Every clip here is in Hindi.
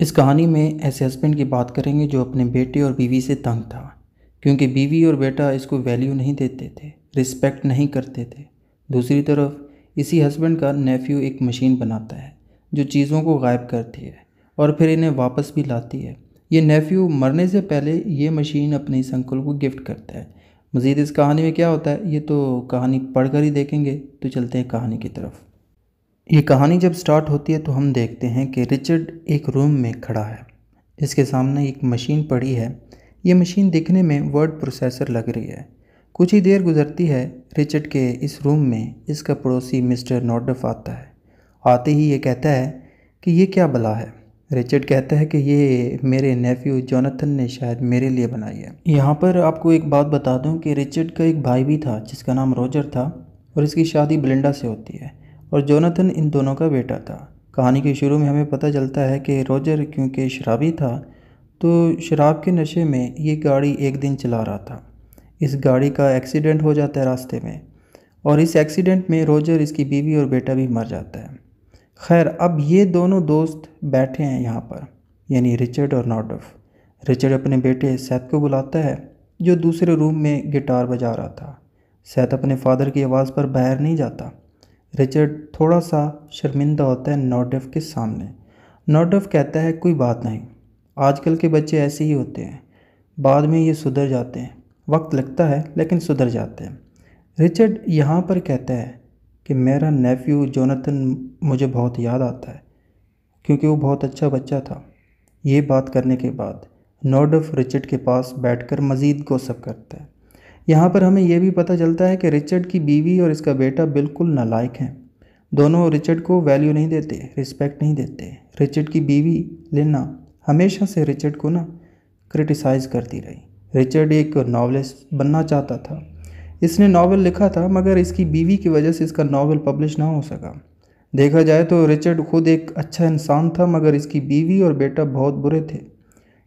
इस कहानी में ऐसे हस्बैंड की बात करेंगे जो अपने बेटे और बीवी से तंग था, क्योंकि बीवी और बेटा इसको वैल्यू नहीं देते थे, रिस्पेक्ट नहीं करते थे। दूसरी तरफ इसी हस्बैंड का नेफ्यू एक मशीन बनाता है जो चीज़ों को गायब करती है और फिर इन्हें वापस भी लाती है। ये नेफ्यू मरने से पहले ये मशीन अपने इस अंकल को गिफ्ट करता है। मज़ीद इस कहानी में क्या होता है ये तो कहानी पढ़ कर ही देखेंगे, तो चलते हैं कहानी की तरफ। ये कहानी जब स्टार्ट होती है तो हम देखते हैं कि रिचर्ड एक रूम में खड़ा है। इसके सामने एक मशीन पड़ी है। ये मशीन दिखने में वर्ड प्रोसेसर लग रही है। कुछ ही देर गुजरती है, रिचर्ड के इस रूम में इसका पड़ोसी मिस्टर नॉर्डफ आता है। आते ही ये कहता है कि ये क्या बला है। रिचर्ड कहता है कि ये मेरे नेफ्यू जॉनथन ने शायद मेरे लिए बनाई है। यहाँ पर आपको एक बात बता दूँ कि रिचर्ड का एक भाई भी था जिसका नाम रोजर था और इसकी शादी बेलिंडा से होती है और जोनाथन इन दोनों का बेटा था। कहानी के शुरू में हमें पता चलता है कि रोजर क्योंकि शराबी था तो शराब के नशे में ये गाड़ी एक दिन चला रहा था। इस गाड़ी का एक्सीडेंट हो जाता है रास्ते में और इस एक्सीडेंट में रोजर, इसकी बीवी और बेटा भी मर जाता है। खैर, अब ये दोनों दोस्त बैठे हैं यहाँ पर, यानी रिचर्ड और नॉर्डफ। रिचर्ड अपने बेटे सेथ को बुलाता है जो दूसरे रूम में गिटार बजा रहा था। सेथ अपने फादर की आवाज़ पर बाहर नहीं जाता। रिचर्ड थोड़ा सा शर्मिंदा होता है नॉर्डफ के सामने। नॉर्डफ कहता है कोई बात नहीं, आजकल के बच्चे ऐसे ही होते हैं, बाद में ये सुधर जाते हैं, वक्त लगता है लेकिन सुधर जाते हैं। रिचर्ड यहाँ पर कहता है कि मेरा नेफ्यू जोनाथन मुझे बहुत याद आता है क्योंकि वो बहुत अच्छा बच्चा था। ये बात करने के बाद नॉर्डफ रिचर्ड के पास बैठकर मज़ीद गौसप करता है। यहाँ पर हमें यह भी पता चलता है कि रिचर्ड की बीवी और इसका बेटा बिल्कुल नालायक हैं। दोनों रिचर्ड को वैल्यू नहीं देते, रिस्पेक्ट नहीं देते। रिचर्ड की बीवी लिना हमेशा से रिचर्ड को ना क्रिटिसाइज करती रही। रिचर्ड एक नॉवेलिस्ट बनना चाहता था, इसने नॉवेल लिखा था, मगर इसकी बीवी की वजह से इसका नॉवेल पब्लिश ना हो सका। देखा जाए तो रिचर्ड खुद एक अच्छा इंसान था, मगर इसकी बीवी और बेटा बहुत बुरे थे।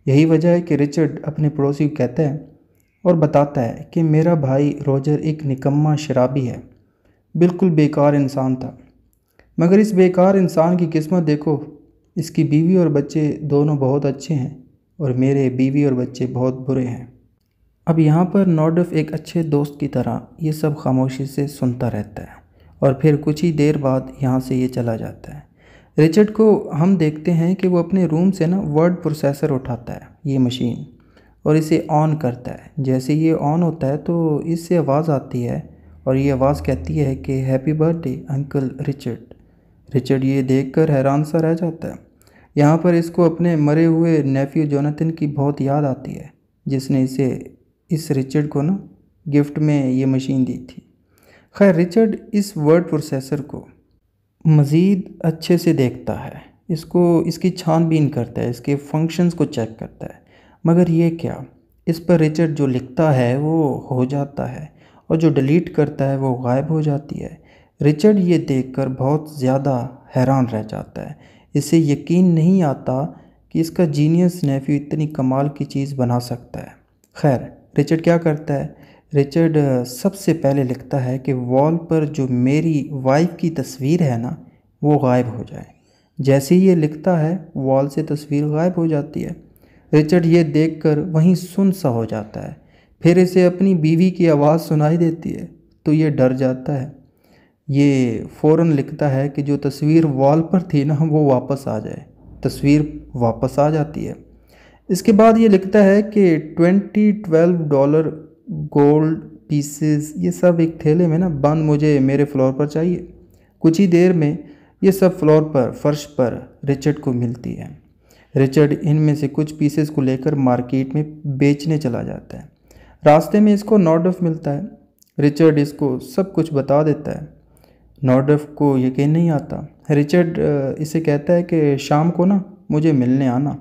यही वजह है कि रिचर्ड अपने पड़ोसी को कहता है और बताता है कि मेरा भाई रोजर एक निकम्मा शराबी है, बिल्कुल बेकार इंसान था, मगर इस बेकार इंसान की किस्मत देखो, इसकी बीवी और बच्चे दोनों बहुत अच्छे हैं और मेरे बीवी और बच्चे बहुत बुरे हैं। अब यहाँ पर नॉर्डफ एक अच्छे दोस्त की तरह ये सब खामोशी से सुनता रहता है और फिर कुछ ही देर बाद यहाँ से ये चला जाता है। रिचर्ड को हम देखते हैं कि वो अपने रूम से ना वर्ड प्रोसेसर उठाता है, ये मशीन, और इसे ऑन करता है। जैसे ये ऑन होता है तो इससे आवाज़ आती है और ये आवाज़ कहती है कि happy birthday uncle Richard. Richard ये देखकर हैरान सा रह जाता है। यहाँ पर इसको अपने मरे हुए नेफ्यू जोनाथन की बहुत याद आती है जिसने इसे, इस रिचर्ड को ना गिफ्ट में ये मशीन दी थी। खैर, रिचर्ड इस वर्ड प्रोसेसर को मज़ीद अच्छे से देखता है, इसको, इसकी छानबीन करता है, इसके फंक्शंस को चेक करता है, मगर ये क्या, इस पर रिचर्ड जो लिखता है वो हो जाता है और जो डिलीट करता है वो गायब हो जाती है। रिचर्ड ये देखकर बहुत ज़्यादा हैरान रह जाता है। इसे यकीन नहीं आता कि इसका जीनियस नेफ्यू इतनी कमाल की चीज़ बना सकता है। खैर, रिचर्ड क्या करता है, रिचर्ड सबसे पहले लिखता है कि वॉल पर जो मेरी वाइफ की तस्वीर है ना वो गायब हो जाए। जैसे ही ये लिखता है वॉल से तस्वीर गायब हो जाती है। रिचर्ड ये देखकर वहीं सुन सा हो जाता है। फिर इसे अपनी बीवी की आवाज़ सुनाई देती है तो ये डर जाता है। ये फ़ौरन लिखता है कि जो तस्वीर वॉल पर थी ना वो वापस आ जाए। तस्वीर वापस आ जाती है। इसके बाद ये लिखता है कि $20 गोल्ड पीसेस ये सब एक थैले में ना बंद मुझे मेरे फ्लोर पर चाहिए। कुछ ही देर में ये सब फ्लोर पर, फर्श पर रिचर्ड को मिलती है। रिचर्ड इनमें से कुछ पीसेस को लेकर मार्केट में बेचने चला जाता है। रास्ते में इसको नॉर्डफ मिलता है। रिचर्ड इसको सब कुछ बता देता है। नॉर्डफ को यकीन नहीं आता। रिचर्ड इसे कहता है कि शाम को ना मुझे मिलने आना,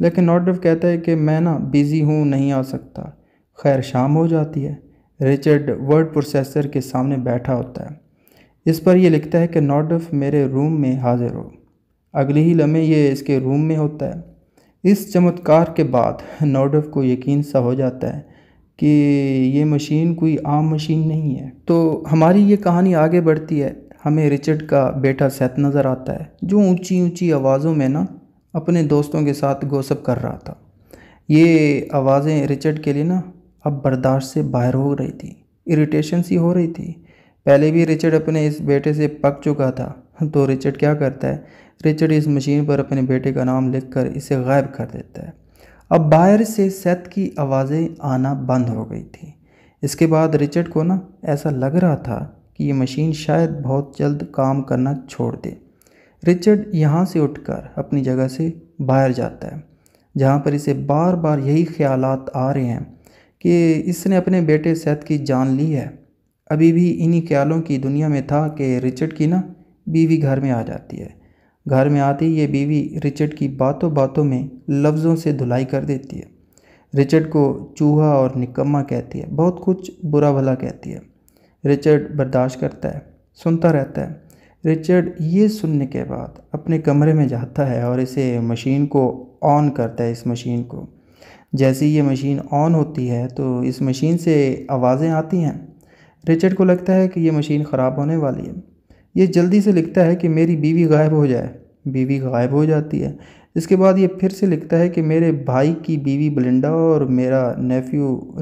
लेकिन नॉर्डफ कहता है कि मैं ना बिज़ी हूँ, नहीं आ सकता। खैर, शाम हो जाती है। रिचर्ड वर्ड प्रोसेसर के सामने बैठा होता है। इस पर यह लिखता है कि नॉर्डफ मेरे रूम में हाजिर हो। अगले ही लम्हे ये इसके रूम में होता है। इस चमत्कार के बाद नॉर्डफ को यकीन सा हो जाता है कि ये मशीन कोई आम मशीन नहीं है। तो हमारी ये कहानी आगे बढ़ती है। हमें रिचर्ड का बेटा सेथ नज़र आता है जो ऊंची ऊंची आवाज़ों में ना अपने दोस्तों के साथ गॉसिप कर रहा था। ये आवाज़ें रिचर्ड के लिए ना अब बर्दाश्त से बाहर हो रही थी, इरिटेशन सी हो रही थी। पहले भी रिचर्ड अपने इस बेटे से पक चुका था, तो रिचर्ड क्या करता है, रिचर्ड इस मशीन पर अपने बेटे का नाम लिखकर इसे गायब कर देता है। अब बाहर से सेथ की आवाज़ें आना बंद हो गई थी। इसके बाद रिचर्ड को ना ऐसा लग रहा था कि ये मशीन शायद बहुत जल्द काम करना छोड़ दे। रिचर्ड यहाँ से उठकर अपनी जगह से बाहर जाता है, जहाँ पर इसे बार बार यही ख्यालात आ रहे हैं कि इसने अपने बेटे सेथ की जान ली है। अभी भी इन्हीं ख्यालों की दुनिया में था कि रिचर्ड की ना बीवी घर में आ जाती है। घर में आती ये बीवी रिचर्ड की बातों बातों में लफ्ज़ों से धुलाई कर देती है। रिचर्ड को चूहा और निकम्मा कहती है, बहुत कुछ बुरा भला कहती है। रिचर्ड बर्दाश्त करता है, सुनता रहता है। रिचर्ड ये सुनने के बाद अपने कमरे में जाता है और इसे मशीन को ऑन करता है। इस मशीन को जैसे ही ये मशीन ऑन होती है तो इस मशीन से आवाज़ें आती हैं। रिचर्ड को लगता है कि ये मशीन ख़राब होने वाली है। ये जल्दी से लिखता है कि मेरी बीवी गायब हो जाए। बीवी गायब हो जाती है। इसके बाद ये फिर से लिखता है कि मेरे भाई की बीवी बेलिंडा और मेरा नेफ्यू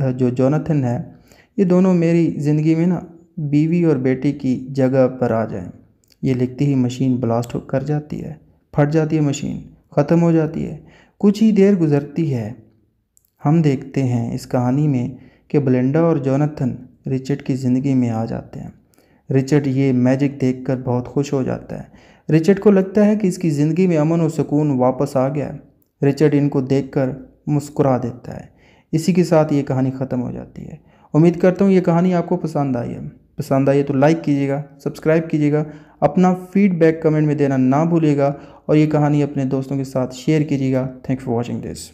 जो जोनाथन है, ये दोनों मेरी ज़िंदगी में ना बीवी और बेटी की जगह पर आ जाएं। ये लिखती ही मशीन ब्लास्ट होकर जाती है, फट जाती है, मशीन ख़त्म हो जाती है। कुछ ही देर गुजरती है। हम देखते हैं इस कहानी में कि बेलिंडा और जोनाथन रिचर्ड की ज़िंदगी में आ जाते हैं। रिचर्ड ये मैजिक देखकर बहुत खुश हो जाता है। रिचर्ड को लगता है कि इसकी ज़िंदगी में अमन और सुकून वापस आ गया है। रिचर्ड इनको देखकर मुस्कुरा देता है। इसी के साथ ये कहानी ख़त्म हो जाती है। उम्मीद करता हूँ ये कहानी आपको पसंद आई है। पसंद आई है तो लाइक कीजिएगा, सब्सक्राइब कीजिएगा, अपना फीडबैक कमेंट में देना ना भूलिएगा और ये कहानी अपने दोस्तों के साथ शेयर कीजिएगा। Thank for watching this.